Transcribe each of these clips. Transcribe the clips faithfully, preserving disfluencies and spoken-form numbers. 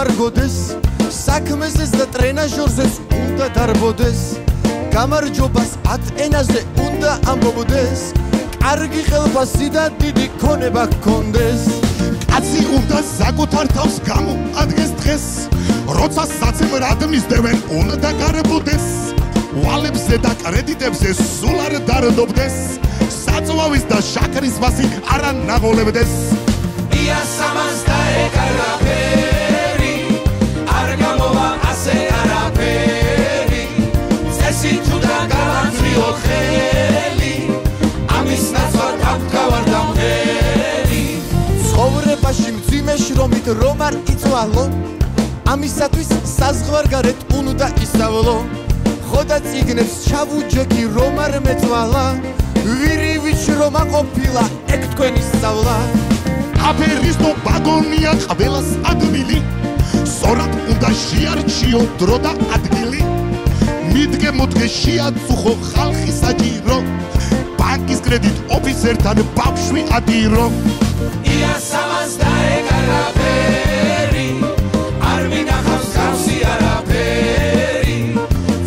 Margodes, sakme se za trenažorzes unda darbodes, kamar jobas at enaze unda ambobodes, argi helpasida didi koneba kondes, atsi unda zagotar tavs gamu adges dres, rotsa sacem radam izdeven unda da garbodes, ualepse da kreditepse sular dardobdes, satsovavis da shakaris vasi ara nagolebdes. Ia samastae caraperi, argamova ase caraperi, zesi juda galantri ocheli, amis nazvar apkavardameri. Ცხოვრებაში მძიმე შრომით რომ არ იცვალო, ამისათვის საზღვარგარეთ უნდა ისავლო. ხოდაც იგნებს ჩავუჯექი რომ არ მეწვალა, ვირივით რომ აყოფილა ეგ თქვენი სწავლა. Aperis no bagonia qavelas advili sorat unda shiarchio droda adgili midge motge shiatsuxo xalxi sajiro bankis kredit ofisertan babshvi adiro ia savas daekaraperi armina xavsi araperi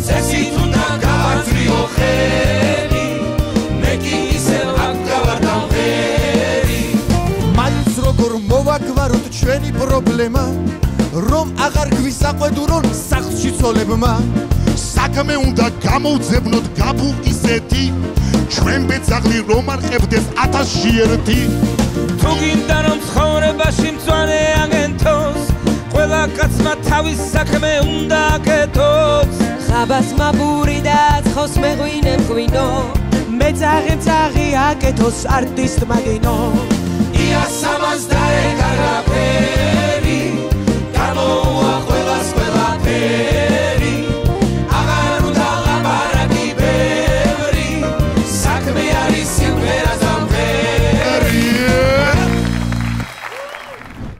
sesituna gavtrio xeli meki isel akgavardameri მოვაგვაროთ ჩვენი პრობლემა რომ აღარ გვისაყვედურონ სახლში ცოლებმა საქმე უნდა გამოვძებნოთ გაბუ ისეთი ჩვენ ბეძაღლი რომ არ ყებდეს ათასი ერთი თუ გინდა რომ ცხოვრებაში მწვანე აგენტოს ყველა კაცმა თავის საქმე უნდა აკეთოს ხაბას მაბური და ცხოს მეღვინებ გვინო მეძაღე მძაღი აკეთოს არტისტ მაგინო Ia samazdae caraperi